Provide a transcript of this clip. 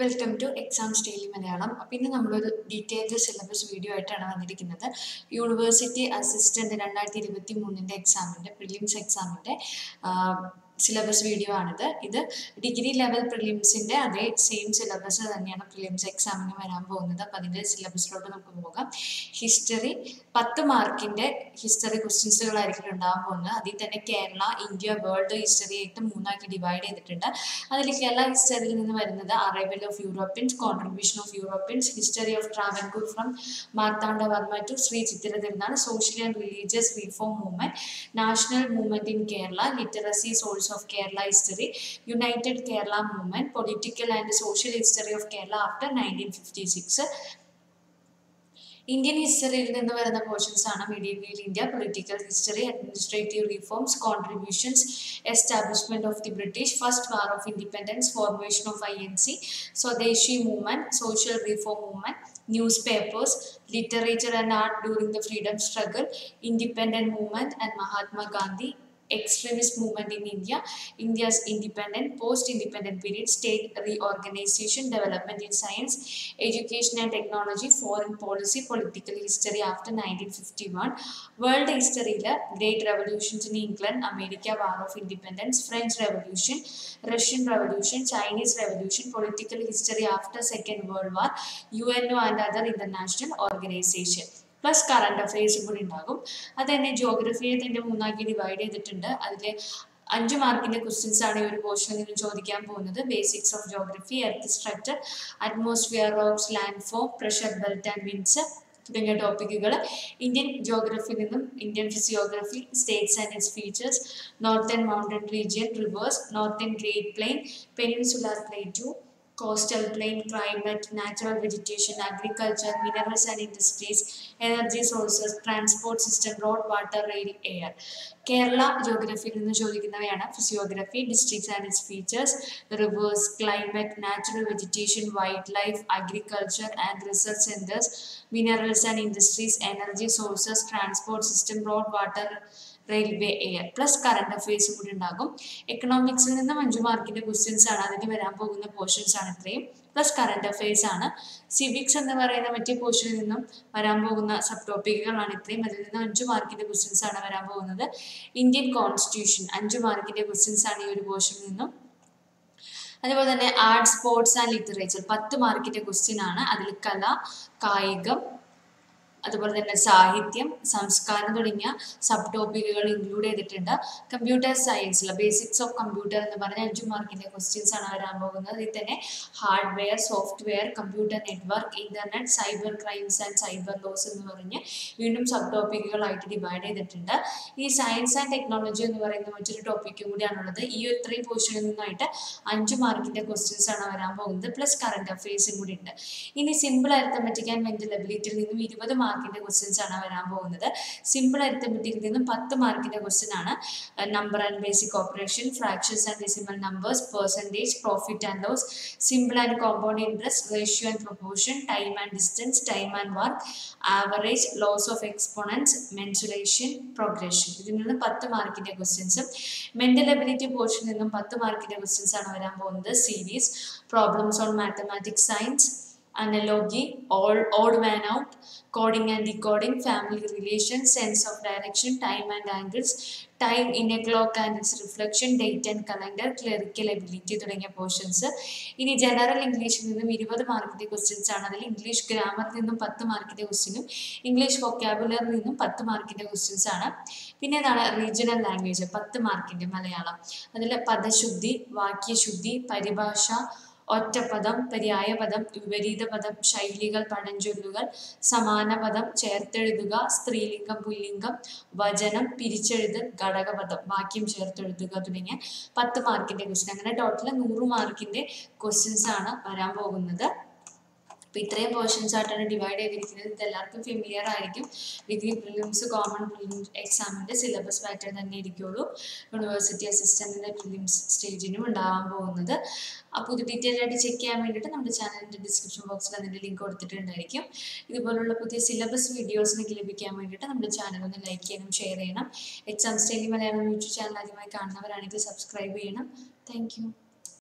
Welcome to exams daily Malayalam. അപ്പോൾ ഇന്ന് നമ്മളൊരു ഡീറ്റെയിൽഡ് സിലബസ് വീഡിയോ ആയിട്ടാണ് വന്നിരിക്കുന്നത്. യൂണിവേഴ്സിറ്റി അസിസ്റ്റൻ്റ് 2023 എക്സാമിൻ്റെ പ്രിലിംസ് എക്സാമിൻ്റെ സിലബസ് വീഡിയോ ആണിത്. ഇത് ഡിഗ്രി ലെവൽ പ്രിലിംസിൻ്റെ അതേ സെയിം സിലബസ് തന്നെയാണ് പ്രിലിംസ് എക്സാമിന് വരാൻ പോകുന്നത്. അപ്പോൾ അതിൻ്റെ സിലബസിലോട്ട് നമുക്ക് പോകാം. ഹിസ്റ്ററി 10 മാർക്കിൻ്റെ ഹിസ്റ്ററി ക്വസ്റ്റ്യൻസുകളായിരിക്കും ഉണ്ടാകാൻ പോകുന്നത്. അതിൽ തന്നെ കേരള, ഇന്ത്യ, വേൾഡ് ഹിസ്റ്ററി ആയിട്ട് മൂന്നാക്കി ഡിവൈഡ് ചെയ്തിട്ടുണ്ട്. അതിൽ കേരള ഹിസ്റ്ററിയിൽ നിന്ന് വരുന്നത് arrival of Europeans, contribution of Europeans, history of Travancore from Marthanda Varma to Sree Chithira Thirunal, social and religious reform movement, national movement in Kerala, literacy souls of Kerala history, United Kerala movement, political and social history of Kerala after 1956. Indian history il ninnu varana portions aanu medieval India, political history, administrative reforms, contributions, establishment of the British, first war of independence, formation of INC, Swadeshi movement, social reform movement, newspapers, literature and art during the freedom struggle, independent movement and Mahatma Gandhi, extremist movement in India, India's independent, post-independent period, state reorganization, development in science, education and technology, foreign policy, political history after 1951, world history, great revolutions in England, America, War of Independence, French Revolution, Russian Revolution, Chinese Revolution, political history after Second World War, UNO and other international organization. Plus current അഫെയർസും കൂടി ഉണ്ടാകും. അത് തന്നെ ജോഗ്രഫിയെ തന്നെ മൂന്നാക്കി divide ചെയ്തിട്ടുണ്ട്. അതിലെ 5 മാർക്കിൻ്റെ questions ആണ് ഈ ഒരു പോർഷനിൽ നിന്ന് ചോദിക്കാൻ പോകുന്നത്. Basics of geography, earth structure, atmosphere, rocks, land form, pressure belt and winds തുടങ്ങിയ ടോപ്പിക്കുകൾ ഇന്ത്യൻ ജിയോഗ്രഫിയിൽ നിന്നും Indian physiography, states and its features, northern mountain region, rivers, northern great plain, peninsular plateau, coastal plain, climate, natural vegetation, agriculture, minerals and industries, energy sources, transport system, road, water, rail, air. Kerala geography ninnu chodikkunavayana physiography, districts and its features, rivers, climate, natural vegetation, wildlife, agriculture and research centers, minerals and industries, energy sources, transport system, road, water, railway, air. Plus current affairs കൂടി ഉണ്ടാകും. എക്കണോമിക്സിൽ നിന്ന് 5 മാർക്കിൻ്റെ questions ആണ് അതിന് വരാൻ പോകുന്ന portions ആണ് ഇത്രയും. പ്ലസ് കറണ്ട് അഫെയർസ് ആണ്. സിവിക്സ് എന്ന് പറയുന്ന മറ്റേ പോർഷനിൽ നിന്നും വരാൻ പോകുന്ന സബ് ടോപ്പിക്കുകളാണ് ഇത്രയും. അതിൽ നിന്ന് 5 മാർക്കിൻ്റെ ക്വസ്റ്റ്യൻസ് ആണ് വരാൻ പോകുന്നത്. ഇന്ത്യൻ കോൺസ്റ്റിറ്റ്യൂഷൻ 5 മാർക്കിൻ്റെ ക്വസ്റ്റ്യൻസ് ആണ് ഈ ഒരു പോർഷനിൽ നിന്നും. അതുപോലെ തന്നെ ആർട്സ്, സ്പോർട്സ് ആൻഡ് ലിറ്ററേച്ചർ 10 മാർക്കിൻ്റെ ക്വസ്റ്റ്യൻ ആണ്. അതിൽ കല, കായികം, അതുപോലെ തന്നെ സാഹിത്യം, സംസ്കാരം തുടങ്ങിയ സബ് ടോപ്പിക്കുകൾ ഇൻക്ലൂഡ് ചെയ്തിട്ടുണ്ട്. കമ്പ്യൂട്ടർ സയൻസിലെ ബേസിക്സ് ഓഫ് കമ്പ്യൂട്ടർ എന്ന് പറഞ്ഞ 5 മാർക്കിൻ്റെ ക്വസ്റ്റ്യൻസ് ആണ് വരാൻ പോകുന്നത്. ഇതിൽ തന്നെ hardware, software, computer network, internet, cyber crimes and cyber laws എന്ന് പറഞ്ഞ് വീണ്ടും സബ് ടോപ്പിക്കുകളായിട്ട് ഡിവൈഡ് ചെയ്തിട്ടുണ്ട്. ഈ സയൻസ് ആൻഡ് ടെക്നോളജി എന്ന് പറയുന്ന മറ്റൊരു ടോപ്പിക്കും കൂടിയാണുള്ളത്. ഈ ഇത്രയും പോർഷനിൽ നിന്നായിട്ട് 5 മാർക്കിൻ്റെ ക്വസ്റ്റ്യൻസ് ആണ് വരാൻ പോകുന്നത്. പ്ലസ് കറണ്ട് അഫെയർസും കൂടി ഉണ്ട്. ഇനി സിമ്പിൾ അരിത്തമെറ്റിക് ആൻഡ് മെന്റലബിലിറ്റിയിൽ നിന്നും 20 മാർക്ക് ക്വസ്റ്റ്യൻസ് ആണ് വരാൻ പോകുന്നത്. സിമ്പിൾ അരിത്തമെറ്റിക്കിൽ നിന്നും 10 മാർക്കിൻ്റെ ക്വസ്റ്റ്യൻ ആണ്. Number and basic operation, fractions and decimal numbers, percentage, profit and loss, simple and compound interest, ratio and proportion, time and distance, time and work, average, laws of exponents, mensuration, progression. ഇതിൽ നിന്നും 10 മാർക്കിൻ്റെ ക്വസ്റ്റ്യൻസും. Mental ability പോർഷനിൽ നിന്നും 10 മാർക്കിൻ്റെ questions ആണ് വരാൻ പോകുന്നത്. Series, problems on mathematics science, analogy, odd man out, coding and decoding, family relations, sense of direction, time and angles, time in a clock and its reflection, date and calendar, clerical ability തുടങ്ങിയ portions. ഇനി general ഇംഗ്ലീഷിൽ നിന്നും 20 മാർക്കിൻ്റെ questions ആണ്. അതിൽ English ഗ്രാമറിൽ നിന്നും 10 മാർക്കിൻ്റെ ക്വസ്റ്റ്യനും ഇംഗ്ലീഷ് വൊക്കാബുലറിൽ നിന്നും 10 മാർക്കിൻ്റെ ക്വസ്റ്റ്യൻസ് ആണ്. പിന്നെ അതാണ് റീജിയണൽ ലാംഗ്വേജ് 10 മാർക്കിൻ്റെ മലയാളം. അതിൽ പദശുദ്ധി, വാക്യശുദ്ധി, പരിഭാഷ, ഒറ്റപദം, പര്യായപദം, വിപരീതപദം, ശൈലികൾ, പഴഞ്ചൊല്ലുകൾ, സമാനപദം, ചേർത്തെഴുതുക, സ്ത്രീലിംഗം, പുല്ലിംഗം, വചനം, പിരിച്ചെഴുതൽ, ഘടകപദം, വാക്യം ചേർത്തെഴുതുക തുടങ്ങിയ 10 മാർക്കിൻ്റെ ക്വസ്റ്റ്യൻ. അങ്ങനെ ടോട്ടൽ 100 മാർക്കിൻ്റെ ക്വസ്റ്റ്യൻസ് ആണ് വരാൻ പോകുന്നത്. അപ്പോൾ ഇത്രയും പോർഷൻസ് ആയിട്ടാണ് ഡിവൈഡ് ചെയ്തിരിക്കുന്നത്. ഇതെല്ലാവർക്കും ഫെമിലിയർ ആയിരിക്കും. ഡിഗ്രി പ്രിലിംസ് കോമൺ പ്രിലിംസ് എക്സാമിൻ്റെ സിലബസ് പാറ്റേൺ തന്നെ ഇരിക്കുകയുള്ളൂ യൂണിവേഴ്സിറ്റി അസിസ്റ്റൻറ്റിൻ്റെ പ്രിലിംസ് സ്റ്റേജിനും ഉണ്ടാകാൻ പോകുന്നത്. അപ്പോൾ ഇത് ഡീറ്റെയിൽ ആയിട്ട് ചെക്ക് ചെയ്യാൻ വേണ്ടിയിട്ട് നമ്മുടെ ചാനലിൻ്റെ ഡിസ്ക്രിപ്ഷൻ ബോക്സിൽ അതിൻ്റെ ലിങ്ക് കൊടുത്തിട്ടുണ്ടായിരിക്കും. ഇതുപോലുള്ള പുതിയ സിലബസ് വീഡിയോസ് നിങ്ങൾക്ക് ലഭിക്കാൻ വേണ്ടിയിട്ട് നമ്മുടെ ചാനൽ ഒന്ന് ലൈക്ക് ചെയ്യണം, ഷെയർ ചെയ്യണം. Exams daily Malayalam YouTube channel ആദ്യമായി കാണുന്നവരാണെങ്കിൽ സബ്സ്ക്രൈബ് ചെയ്യണം. Thank U.